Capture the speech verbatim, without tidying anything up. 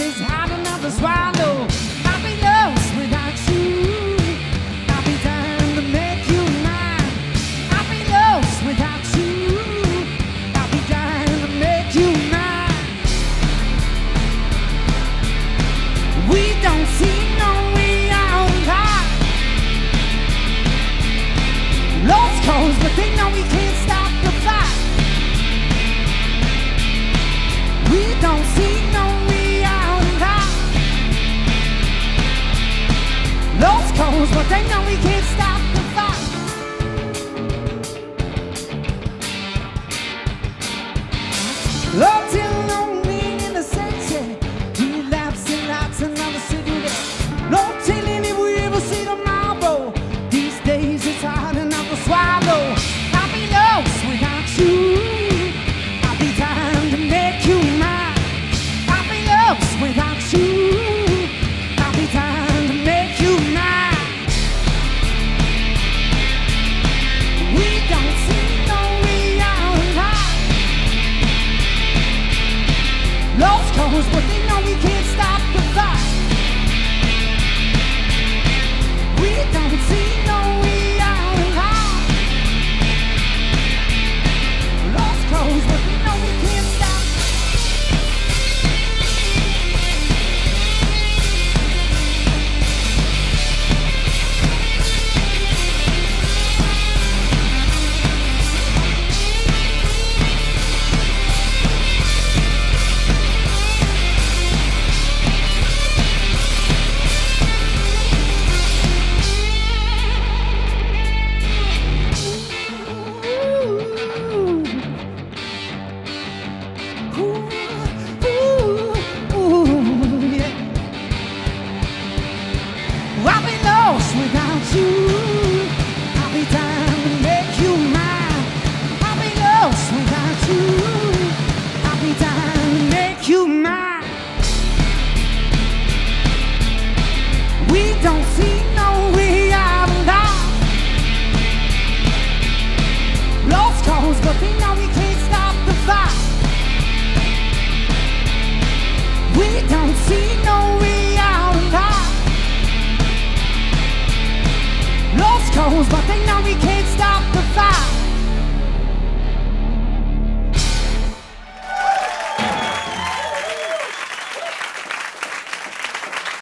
is hard enough to swallow. I'll be lost without you. I'll be dying to make you mine. I'll be lost without you. I'll be dying to make you mine. We don't see no way out. Lost cause, but they know we can't stop the fight. We don't see no way out. Lost cause, but they know we can't stop the fight. Lost and lonely in the sunset, relapsing out to another cigarette. No telling if we ever see tomorrow. These days it's hard enough to swallow. I'll be lost without you. Without you, I'll be dying to make you mine. We don't see no way out. Lost cause, but they know we can't stop the fight. We don't see no way out. Lost cause, but they know we can't stop. Don't see